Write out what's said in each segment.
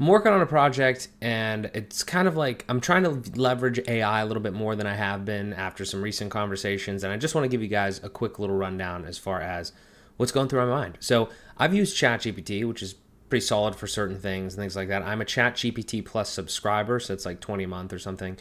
I'm working on a project, and it's kind of like I'm trying to leverage AI a little bit more than I have been after some recent conversations, and I just want to give you guys a quick little rundown as far as what's going through my mind. So I've used ChatGPT, which is pretty solid for certain things and things like that. I'm a ChatGPT Plus subscriber, so it's like $20 a month or something.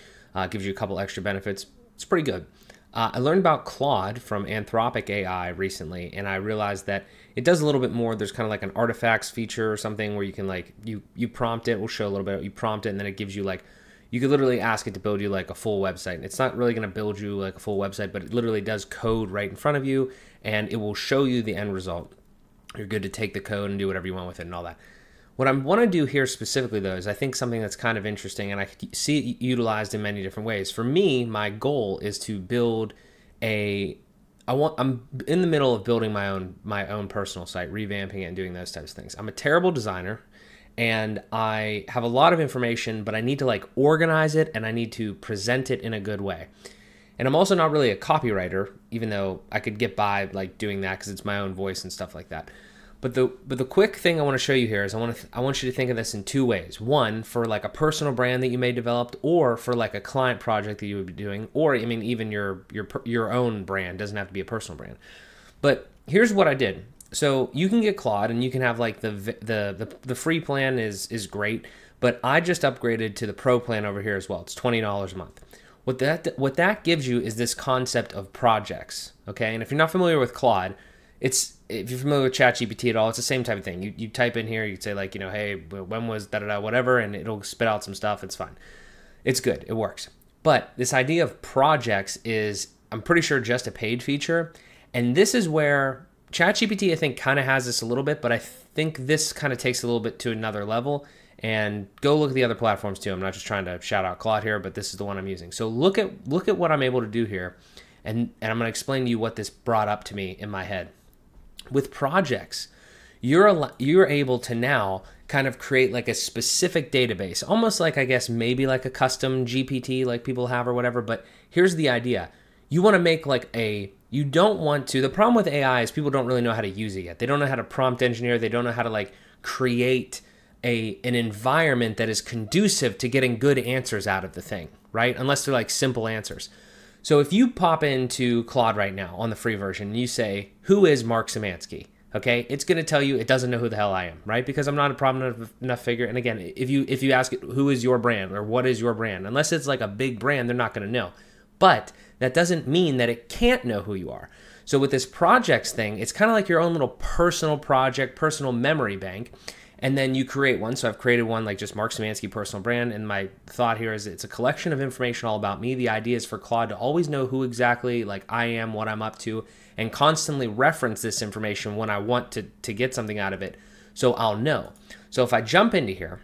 Gives you a couple extra benefits. It's pretty good. I learned about Claude from Anthropic AI recently, and I realized that it does a little bit more. There's kind of like an artifacts feature or something where you can like, you prompt it, we'll show a little bit, you prompt it, and then it gives you like, you could literally ask it to build you like a full website. And it's not really gonna build you like a full website, but it literally does code right in front of you, and it will show you the end result. You're good to take the code and do whatever you want with it and all that. What I want to do here specifically, though, is I think something that's kind of interesting, and I see it utilized in many different ways. For me, my goal is to build a, I'm in the middle of building my own personal site, revamping it and doing those types of things. I'm a terrible designer, and I have a lot of information, but I need to like organize it, and I need to present it in a good way. And I'm also not really a copywriter, even though I could get by like doing that because it's my own voice and stuff like that. But the quick thing I want to show you here is I want you to think of this in two ways. One, for like a personal brand that you may develop, or for like a client project that you would be doing, or I mean even your own brand. It doesn't have to be a personal brand. But here's what I did. So you can get Claude, and you can have like the free plan is great, but I just upgraded to the pro plan over here as well. It's $20 a month. What that gives you is this concept of projects, okay? And if you're not familiar with Claude, if you're familiar with ChatGPT at all, it's the same type of thing. You type in here, you could say like, you know, hey, when was da-da-da, whatever, and it'll spit out some stuff, it's fine. It's good, it works. But this idea of projects is, I'm pretty sure, just a paid feature. And this is where ChatGPT, I think, kind of has this a little bit, but I think this kind of takes a little bit to another level. And go look at the other platforms too. I'm not just trying to shout out Claude here, but this is the one I'm using. So look at what I'm able to do here, and I'm gonna explain to you what this brought up to me in my head. With projects, you're able to now kind of create like a specific database, almost like, I guess, maybe like a custom GPT like people have or whatever, but here's the idea. You wanna make like a, you don't want to, the problem with AI is people don't really know how to use it yet. They don't know how to prompt engineer, they don't know how to like create an environment that is conducive to getting good answers out of the thing, right? Unless they're like simple answers. So if you pop into Claude right now on the free version and you say, who is Mark Szymanski? Okay, it's gonna tell you it doesn't know who the hell I am, right? Because I'm not a prominent enough figure. And again, if you ask it, who is your brand or what is your brand? Unless it's like a big brand, they're not gonna know. But that doesn't mean that it can't know who you are. So with this projects thing, it's kind of like your own little personal project, personal memory bank. And then you create one. So I've created one like just Mark Szymanski personal brand. And my thought here is it's a collection of information all about me. The idea is for Claude to always know who exactly like I am, what I'm up to, and constantly reference this information when I want to get something out of it. So I'll know. So if I jump into here,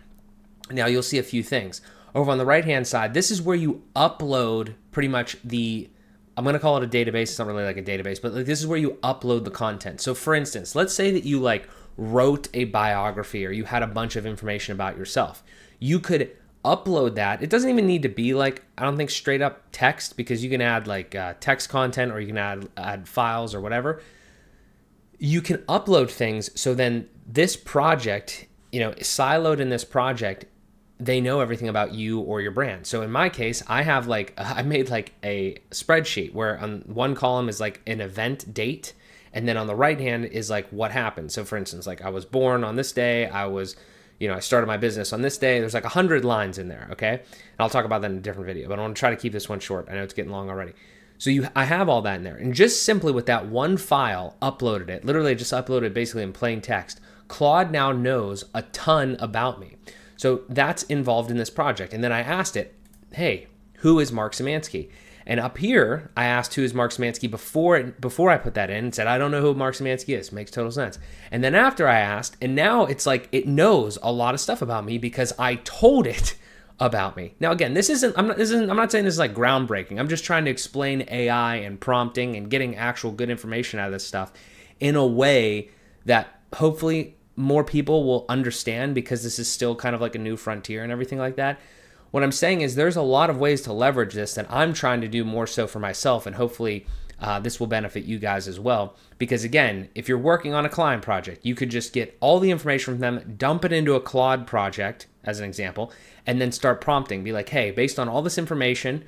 now you'll see a few things. Over on the right-hand side, this is where you upload pretty much the, I'm gonna call it a database. It's not really like a database, but like this is where you upload the content. So for instance, let's say that you like wrote a biography or you had a bunch of information about yourself. You could upload that. It doesn't even need to be like, I don't think straight up text, because you can add like text content or you can add files or whatever. You can upload things. So then this project, you know, siloed in this project, they know everything about you or your brand. So in my case, I have like, I made like a spreadsheet where on one column is like an event date. And then on the right hand is like what happened. So for instance, like I was born on this day, I was, you know, I started my business on this day. There's like 100 lines in there, okay? And I'll talk about that in a different video, but I want to try to keep this one short. I know it's getting long already. So I have all that in there. And just simply with that one file, uploaded it, literally just uploaded basically in plain text, Claude now knows a ton about me. So that's involved in this project. And then I asked it, hey, who is Mark Szymanski? And up here, I asked who is Mark Szymanski before I put that in and said, I don't know who Mark Szymanski is. Makes total sense. And then after I asked, and now it's like it knows a lot of stuff about me because I told it about me. Now, again, I'm not saying this is like groundbreaking. I'm just trying to explain AI and prompting and getting actual good information out of this stuff in a way that hopefully more people will understand, because this is still kind of like a new frontier and everything like that. What I'm saying is there's a lot of ways to leverage this that I'm trying to do more so for myself, and hopefully this will benefit you guys as well. Because again, if you're working on a client project, you could just get all the information from them, dump it into a Claude project, as an example, and then start prompting, be like, hey, based on all this information,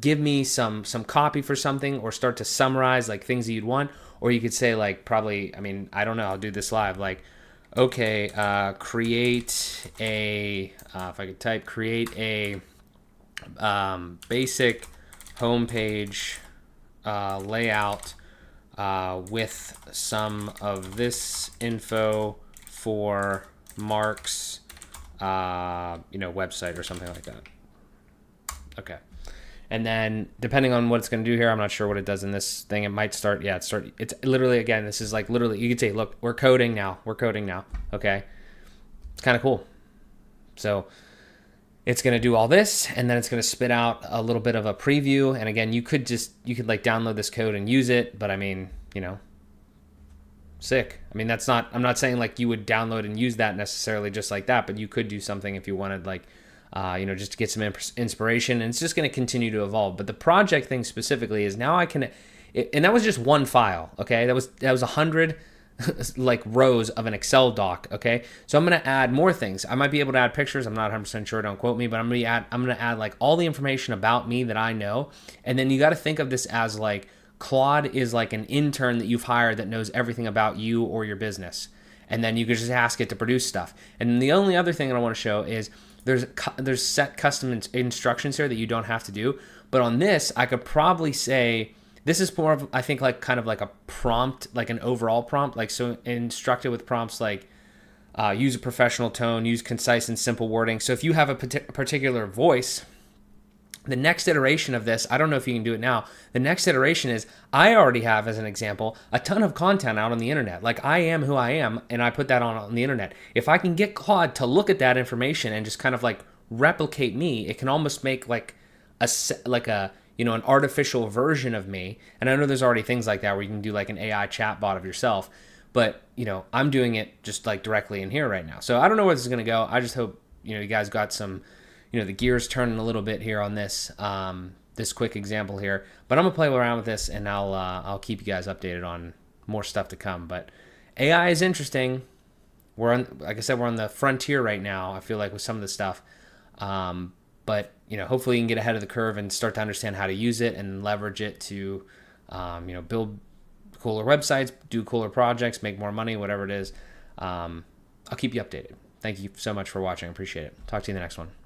give me some copy for something, or start to summarize like things that you'd want. Or you could say like, probably, I mean, I don't know, I'll do this live, like, okay, create a, if I could type, create a basic homepage layout with some of this info for Mark's, you know, website or something like that. Okay. And then depending on what it's going to do here, I'm not sure what it does in this thing. It might start, yeah, it's literally, again, this is like literally, you could say, look, we're coding now. We're coding now. Okay. It's kind of cool. So it's going to do all this, and then it's going to spit out a little bit of a preview. And again, you could like download this code and use it, but I mean, you know, sick. I mean, that's not, I'm not saying like you would download and use that necessarily just like that, but you could do something if you wanted, like, you know, just to get some inspiration, and it's just going to continue to evolve. But the project thing specifically is now I can, and that was just one file. Okay. That was 100 like rows of an Excel doc. Okay. So I'm going to add more things. I might be able to add pictures. I'm not 100% sure. Don't quote me, but I'm going to add like all the information about me that I know. And then you got to think of this as like Claude is like an intern that you've hired that knows everything about you or your business. And then you could just ask it to produce stuff. And the only other thing that I want to show is there's set custom instructions here that you don't have to do. But on this, I could probably say, this is more of, I think, like kind of like a prompt, like an overall prompt, like, so instructed with prompts, like use a professional tone, use concise and simple wording. So if you have a particular voice, the next iteration of this, I don't know if you can do it now. The next iteration is, I already have, as an example, a ton of content out on the internet. Like, I am who I am, and I put that on the internet. If I can get Claude to look at that information and just kind of like replicate me, it can almost make like a, you know, an artificial version of me. And I know there's already things like that where you can do like an AI chatbot of yourself, but you know, I'm doing it just like directly in here right now. So I don't know where this is gonna go. I just hope, you know, you guys got some, you know, the gears turning a little bit here on this this quick example here, but I'm gonna play around with this, and I'll keep you guys updated on more stuff to come. But AI is interesting. We're on, like I said, we're on the frontier right now, I feel like, with some of this stuff, but you know, hopefully you can get ahead of the curve and start to understand how to use it and leverage it to you know, build cooler websites, do cooler projects, make more money, whatever it is. I'll keep you updated. Thank you so much for watching. I appreciate it. Talk to you in the next one.